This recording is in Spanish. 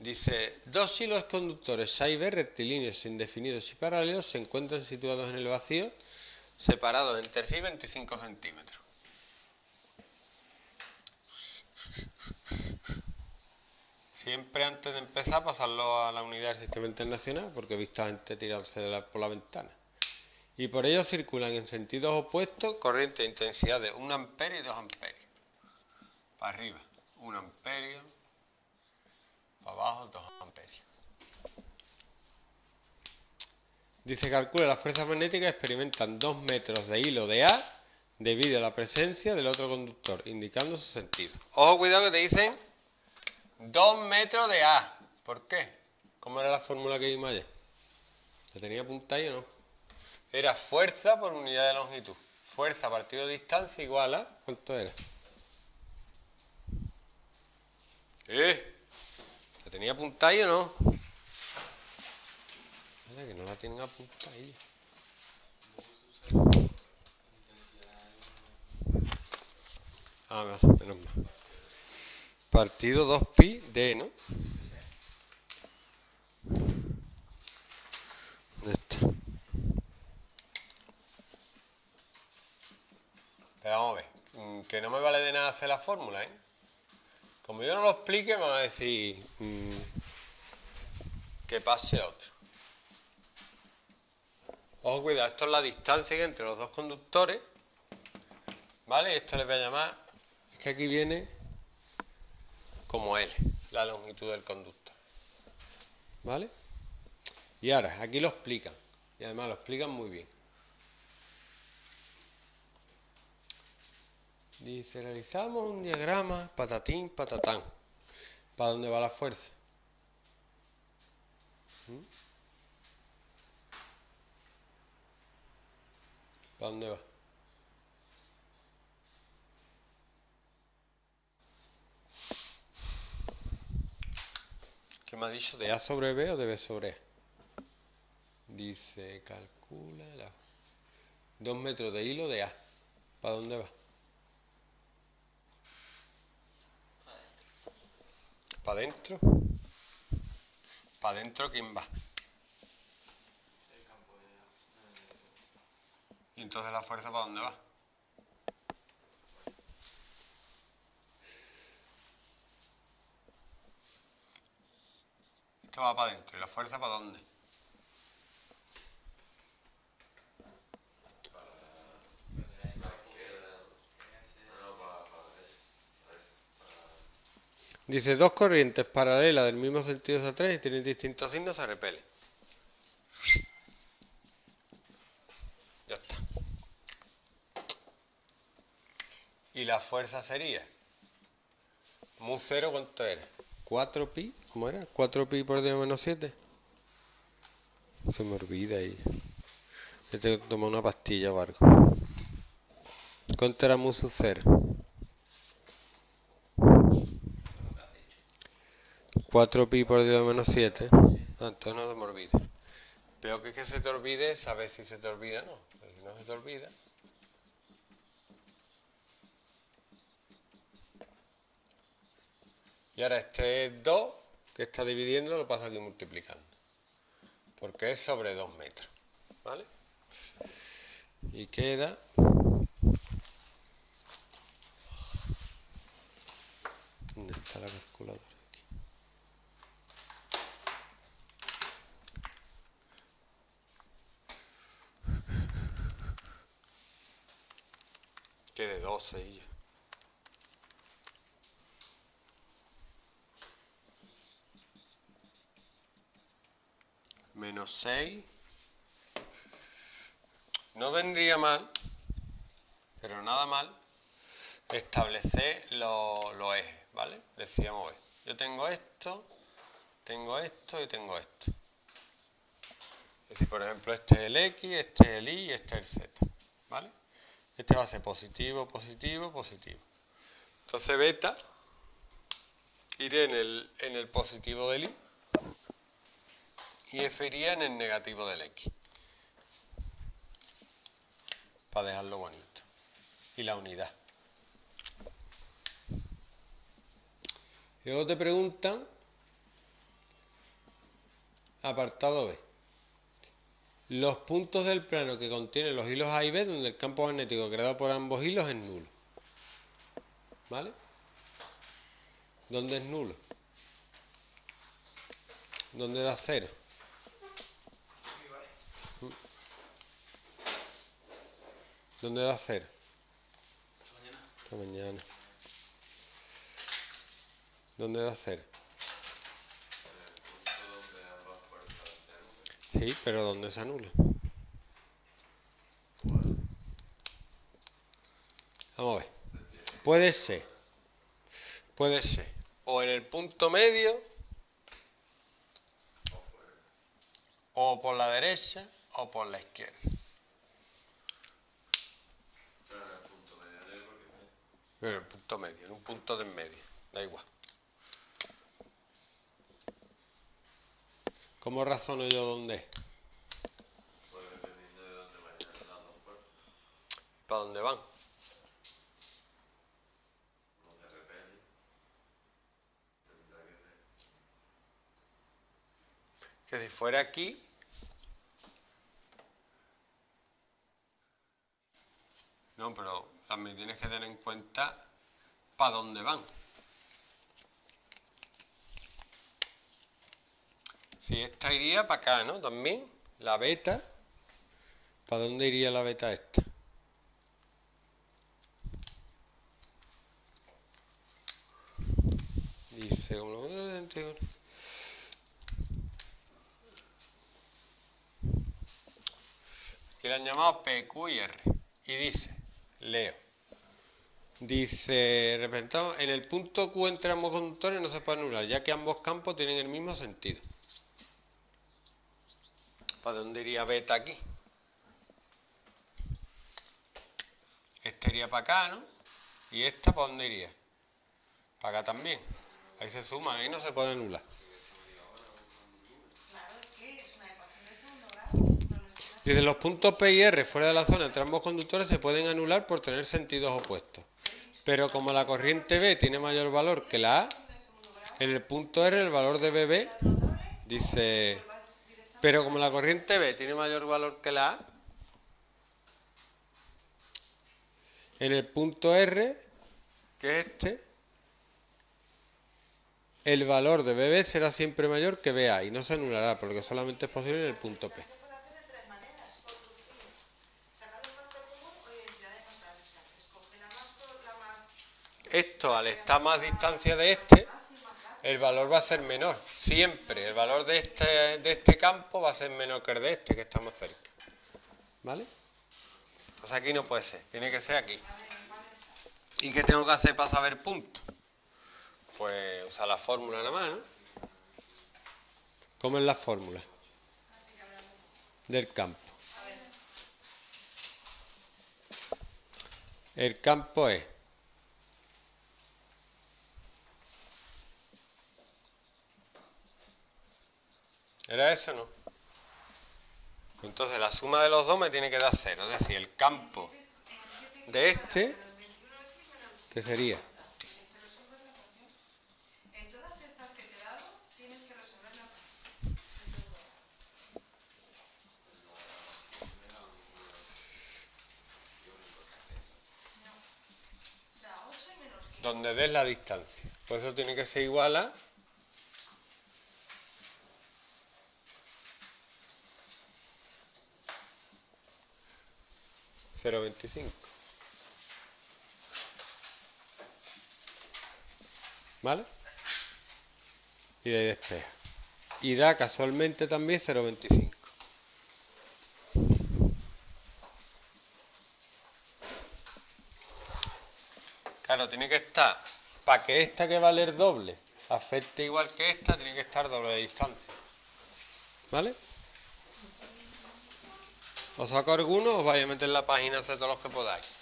Dice, dos hilos conductores A y B rectilíneos, indefinidos y paralelos se encuentran situados en el vacío, separados entre sí 25 centímetros. Siempre antes de empezar, pasarlo a la unidad del sistema internacional, porque he visto a gente tirarse por la ventana. Y por ello circulan en sentidos opuestos corrientes de intensidad de 1 amperio y 2 amperios. Para arriba, 1 amperio. Para abajo, 2 amperios. Dice, calcula las fuerzas magnéticas, experimentan 2 metros de hilo de A debido a la presencia del otro conductor, indicando su sentido. Ojo, cuidado que te dicen 2 metros de A. ¿Por qué? ¿Cómo era la fórmula que vimos ayer? ¿La tenía apuntada yo o no? Era fuerza por unidad de longitud. Fuerza partido de distancia igual a... ¿Cuánto era? ¿La tenía apuntada o no? Mira que no la tienen apuntada. Ah, menos mal. Partido 2pi de, ¿no? ¿Dónde está? Pero vamos a ver, que no me vale de nada hacer la fórmula, ¿eh? Como yo no lo explique, me va a decir que pase otro. Ojo, cuidado, esto es la distancia entre los dos conductores, ¿vale? Esto les voy a llamar, es que aquí viene como L, la longitud del conductor, ¿vale? Y ahora, aquí lo explican, y además lo explican muy bien. Dice, realizamos un diagrama, patatín, patatán. ¿Para dónde va la fuerza? ¿Para dónde va? ¿Qué me ha dicho? ¿De A sobre B o de B sobre A? Dice, calcula la... 2 metros de hilo de A. ¿Para dónde va? ¿Para adentro? ¿Para adentro quién va? El campo de... ¿Y entonces la fuerza para dónde va? Esto va para adentro. ¿Y la fuerza para dónde? Dice, dos corrientes paralelas del mismo sentido S3 y tienen distintos signos, se repelen. Ya está. Y la fuerza sería... Mu 0, ¿cuánto era? 4pi, ¿cómo era? 4pi por 10 menos 7. Se me olvida ahí. Yo tengo que tomar una pastilla o algo. ¿Cuánto era mu sub 0? 4pi por 10 menos 7. Entonces no se me olvida. Pero que se te olvide, saber si se te olvida o no. Si no se te olvida. Y ahora este 2 que está dividiendo lo paso aquí multiplicando. Porque es sobre 2 metros. ¿Vale? Y queda... ¿Dónde está la calculadora? De 12 y ya. Menos 6. No vendría mal, pero nada mal, establecer los ejes, ¿vale? Decíamos, yo tengo esto y tengo esto. Es decir, por ejemplo, este es el X, este es el Y y este es el Z, ¿vale? Este va a ser positivo, positivo, positivo. Entonces beta iré en el positivo del Y y F iría en el negativo del X. Para dejarlo bonito. Y la unidad. Y luego te preguntan Apartado B. Los puntos del plano que contienen los hilos A y B, donde el campo magnético creado por ambos hilos es nulo. ¿Vale? ¿Dónde es nulo? ¿Dónde da cero? ¿Dónde da cero? Hasta mañana. ¿Dónde da cero? Sí, pero ¿dónde se anula? Vamos a ver. Puede ser o en el punto medio, o por la derecha, o por la izquierda. Pero en el punto medio, ¿no? En el punto medio, en un punto de en medio, da igual. ¿Cómo razono yo dónde es? Pues dependiendo de dónde vayan las dos puertas. ¿Para dónde van? No te repelen. Tendrá que ver. Que si fuera aquí. No, pero también tienes que tener en cuenta para dónde van. Si esta iría para acá, ¿no? También, la beta. ¿Para dónde iría la beta esta? Dice, que le han llamado PQ y R. Y dice, leo. Dice, representado, en el punto Q entre ambos conductores no se puede anular, ya que ambos campos tienen el mismo sentido. ¿Para dónde iría beta aquí? Este iría para acá, ¿no? ¿Y esta para dónde iría? Para acá también. Ahí se suman, ahí no se puede anular. Desde los puntos P y R fuera de la zona entre ambos conductores se pueden anular por tener sentidos opuestos. Pero como la corriente B tiene mayor valor que la A, en el punto R el valor de BB dice... Pero como la corriente B tiene mayor valor que la A, en el punto R, que es este, el valor de BB será siempre mayor que BA y no se anulará porque solamente es posible en el punto P. Esto, al estar más distancia de este, el valor va a ser menor, siempre. El valor de este campo va a ser menor que el de este, que estamos cerca. ¿Vale? Entonces aquí no puede ser, tiene que ser aquí. ¿Y qué tengo que hacer para saber punto? Pues usar la fórmula nada más, ¿no? ¿Cómo es la fórmula? Del campo. El campo es... ¿Era eso o no? Entonces la suma de los dos me tiene que dar cero. Es decir, el campo de este, ¿qué sería? Donde des la distancia. Por eso tiene que ser igual a... .025. ¿Vale? Y de ahí despeja. Y da casualmente también 0.25. Claro, tiene que estar, para que esta que vale el doble afecte igual que esta, tiene que estar doble de distancia. ¿Vale? ¿Os saco algunos? Os vais a meter en la página, hacer todos los que podáis.